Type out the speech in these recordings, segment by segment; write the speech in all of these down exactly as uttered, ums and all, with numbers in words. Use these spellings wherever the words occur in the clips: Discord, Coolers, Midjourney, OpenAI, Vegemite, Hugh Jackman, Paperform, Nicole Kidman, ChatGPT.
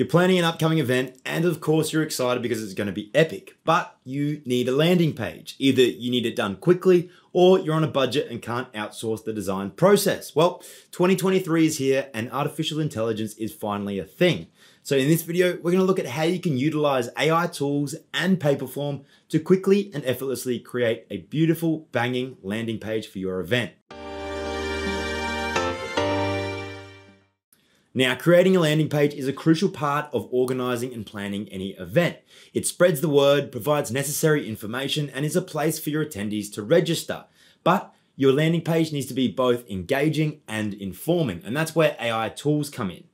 You're planning an upcoming event, and of course you're excited because it's going to be epic, but you need a landing page. Either you need it done quickly or you're on a budget and can't outsource the design process. Well, twenty twenty-three is here and artificial intelligence is finally a thing. So in this video, we're going to look at how you can utilize A I tools and Paperform to quickly and effortlessly create a beautiful, banging landing page for your event. Now, creating a landing page is a crucial part of organizing and planning any event. It spreads the word, provides necessary information, and is a place for your attendees to register. But your landing page needs to be both engaging and informing, and that's where A I tools come in.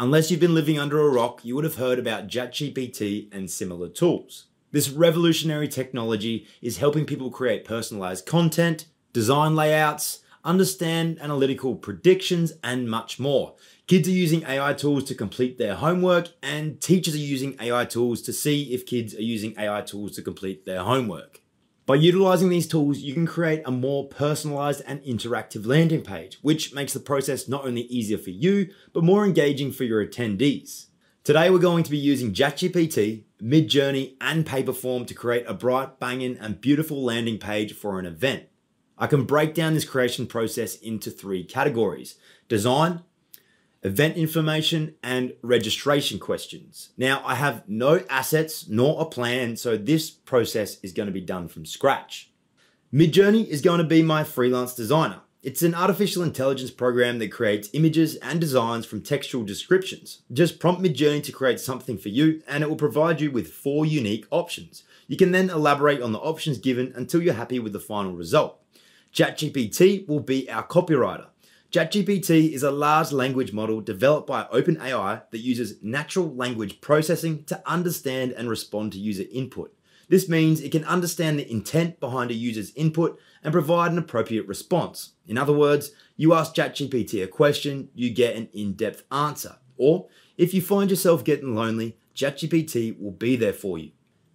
Unless you've been living under a rock, you would have heard about ChatGPT and similar tools. This revolutionary technology is helping people create personalized content, design layouts, understand analytical predictions, and much more. Kids are using A I tools to complete their homework, and teachers are using A I tools to see if kids are using A I tools to complete their homework. By utilizing these tools, you can create a more personalized and interactive landing page, which makes the process not only easier for you, but more engaging for your attendees. Today, we're going to be using ChatGPT, Midjourney, and Paperform to create a bright, banging, and beautiful landing page for an event. I can break down this creation process into three categories: design, event information, and registration questions. Now, I have no assets nor a plan, so this process is going to be done from scratch. Midjourney is going to be my freelance designer. It's an artificial intelligence program that creates images and designs from textual descriptions. Just prompt Midjourney to create something for you, and it will provide you with four unique options. You can then elaborate on the options given until you're happy with the final result. ChatGPT will be our copywriter. ChatGPT is a large language model developed by OpenAI that uses natural language processing to understand and respond to user input. This means it can understand the intent behind a user's input and provide an appropriate response. In other words, you ask ChatGPT a question, you get an in-depth answer. Or if you find yourself getting lonely, ChatGPT will be there for you.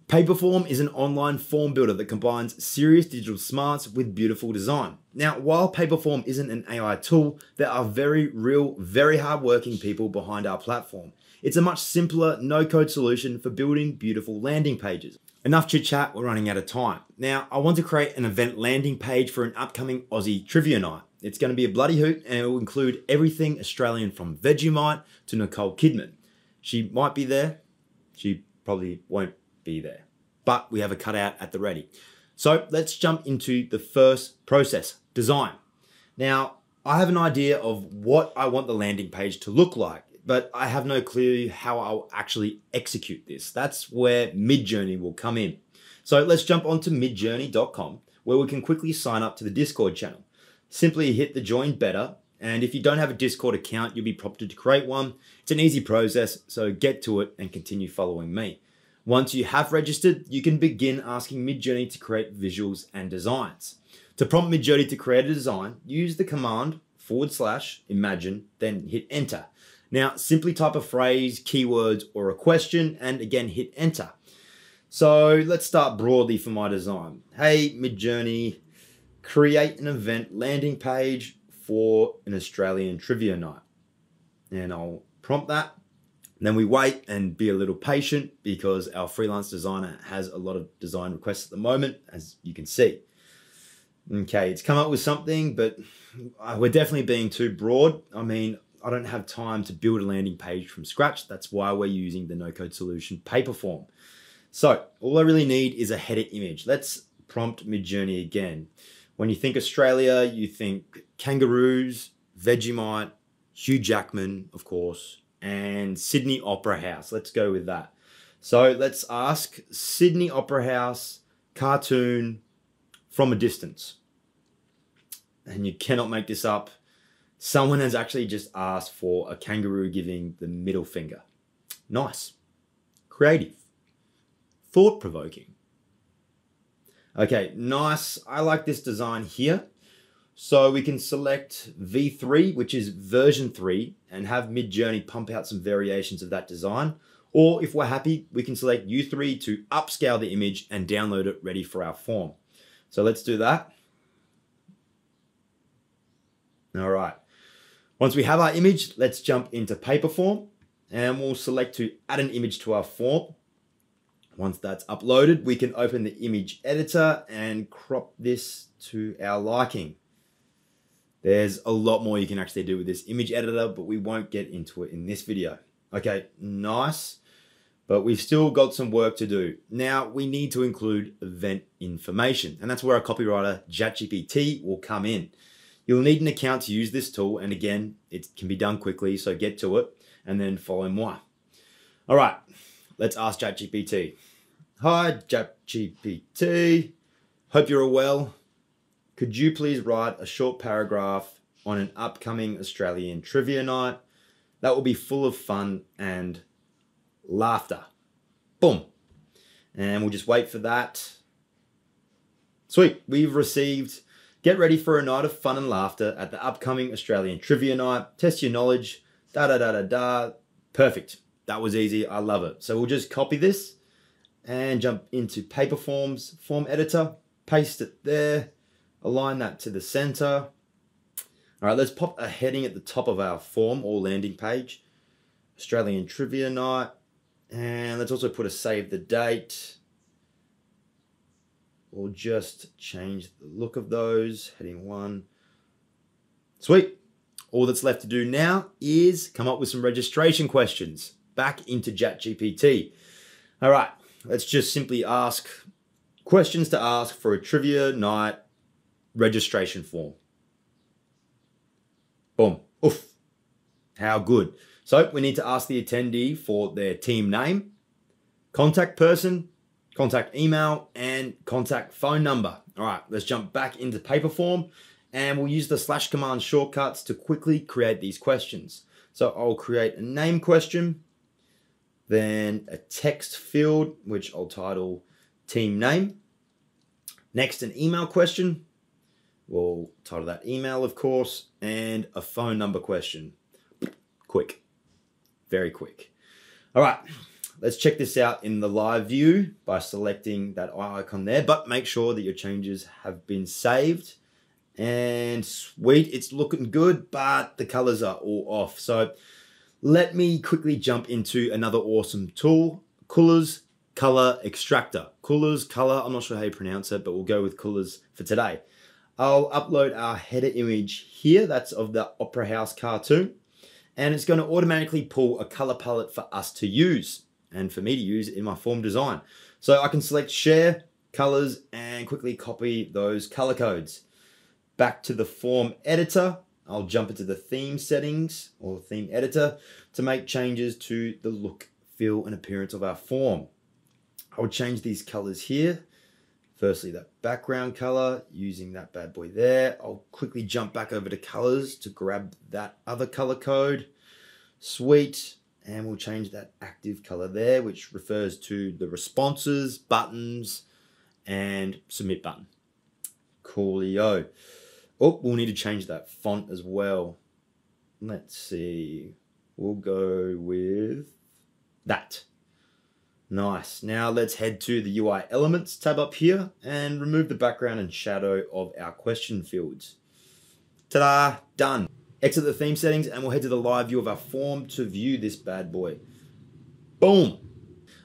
Paperform is an online form builder that combines serious digital smarts with beautiful design. Now, while Paperform isn't an A I tool, there are very real, very hardworking people behind our platform. It's a much simpler, no-code solution for building beautiful landing pages. Enough chit-chat, we're running out of time. Now, I want to create an event landing page for an upcoming Aussie trivia night. It's going to be a bloody hoot, and it will include everything Australian, from Vegemite to Nicole Kidman. She might be there, she probably won't be there, but we have a cutout at the ready. So let's jump into the first process, design. Now, I have an idea of what I want the landing page to look like, but I have no clue how I'll actually execute this. That's where Midjourney will come in. So let's jump onto midjourney dot com, where we can quickly sign up to the Discord channel. Simply hit the join beta, and if you don't have a Discord account, you'll be prompted to create one. It's an easy process, so get to it and continue following me. Once you have registered, you can begin asking Midjourney to create visuals and designs. To prompt Midjourney to create a design, use the command forward slash imagine, then hit enter. Now, simply type a phrase, keywords, or a question, and again, hit enter. So let's start broadly for my design. Hey, Midjourney, create an event landing page for an Australian trivia night. And I'll prompt that. Then we wait and be a little patient because our freelance designer has a lot of design requests at the moment, as you can see. Okay, it's come up with something, but we're definitely being too broad. I mean, I don't have time to build a landing page from scratch. That's why we're using the no-code solution Paperform. So all I really need is a header image. Let's prompt Midjourney again. When you think Australia, you think kangaroos, Vegemite, Hugh Jackman, of course, and Sydney Opera House. Let's go with that. So let's ask Sydney Opera House cartoon from a distance. And you cannot make this up. Someone has actually just asked for a kangaroo giving the middle finger. Nice, creative, thought-provoking. Okay, nice. I like this design here. So we can select V three, which is version three, and have Midjourney pump out some variations of that design. Or if we're happy, we can select U three to upscale the image and download it ready for our form. So let's do that. All right. Once we have our image, let's jump into Paperform and we'll select to add an image to our form. Once that's uploaded, we can open the image editor and crop this to our liking. There's a lot more you can actually do with this image editor, but we won't get into it in this video. Okay, nice, but we've still got some work to do. Now we need to include event information, and that's where our copywriter ChatGPT will come in. You'll need an account to use this tool, and again, it can be done quickly, so get to it and then follow moi. All right, let's ask ChatGPT. Hi ChatGPT, hope you're well. Could you please write a short paragraph on an upcoming Australian trivia night that will be full of fun and laughter? Boom. And we'll just wait for that. Sweet, we've received, get ready for a night of fun and laughter at the upcoming Australian trivia night. Test your knowledge, da da da da da. Perfect, that was easy, I love it. So we'll just copy this and jump into Paperform's form editor, paste it there. Align that to the center. All right, let's pop a heading at the top of our form or landing page. Australian trivia night. And let's also put a save the date. We'll just change the look of those, heading one. Sweet. All that's left to do now is come up with some registration questions back into ChatGPT. All right, let's just simply ask questions to ask for a trivia night registration form. Boom. Oof. How good. So we need to ask the attendee for their team name, contact person, contact email, and contact phone number. All right, let's jump back into Paperform and we'll use the slash command shortcuts to quickly create these questions. So I'll create a name question, then a text field, which I'll title team name. Next, an email question. We'll title that email, of course, and a phone number question. Quick, very quick. All right, let's check this out in the live view by selecting that eye icon there, but make sure that your changes have been saved. And sweet, it's looking good, but the colors are all off. So let me quickly jump into another awesome tool, Coolers Color Extractor. Coolers Color, I'm not sure how you pronounce it, but we'll go with Coolers for today. I'll upload our header image here. That's of the Opera House cartoon. And it's going to automatically pull a color palette for us to use and for me to use in my form design. So I can select share, colors, and quickly copy those color codes. Back to the form editor. I'll jump into the theme settings or theme editor to make changes to the look, feel, and appearance of our form. I'll change these colors here. Firstly, that background color, using that bad boy there. I'll quickly jump back over to colors to grab that other color code. Sweet, and we'll change that active color there, which refers to the responses, buttons, and submit button. Coolio. Oh, we'll need to change that font as well. Let's see, we'll go with that. Nice, now let's head to the U I elements tab up here and remove the background and shadow of our question fields. Ta-da, done. Exit the theme settings and we'll head to the live view of our form to view this bad boy. Boom.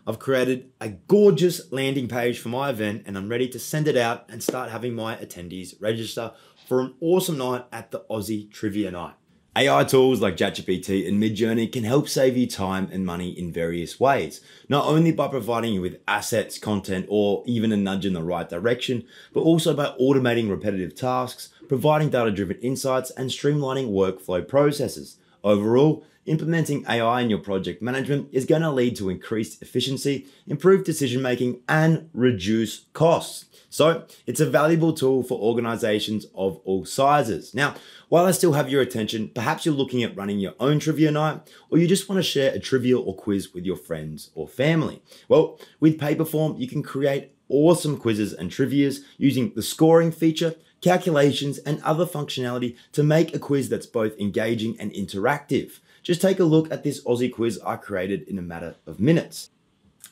I've created a gorgeous landing page for my event and I'm ready to send it out and start having my attendees register for an awesome night at the Aussie Trivia Night. A I tools like ChatGPT and Midjourney can help save you time and money in various ways, not only by providing you with assets, content, or even a nudge in the right direction, but also by automating repetitive tasks, providing data-driven insights, and streamlining workflow processes. Overall, implementing A I in your project management is going to lead to increased efficiency, improved decision-making, and reduce costs. So it's a valuable tool for organizations of all sizes. Now, while I still have your attention, perhaps you're looking at running your own trivia night, or you just want to share a trivia or quiz with your friends or family. Well, with Paperform, you can create awesome quizzes and trivias using the scoring feature, calculations, and other functionality to make a quiz that's both engaging and interactive. Just take a look at this Aussie quiz I created in a matter of minutes.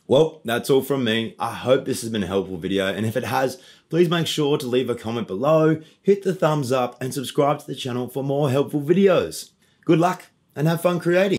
Well, that's all from me. I hope this has been a helpful video, and if it has, please make sure to leave a comment below, hit the thumbs up, and subscribe to the channel for more helpful videos. Good luck and have fun creating.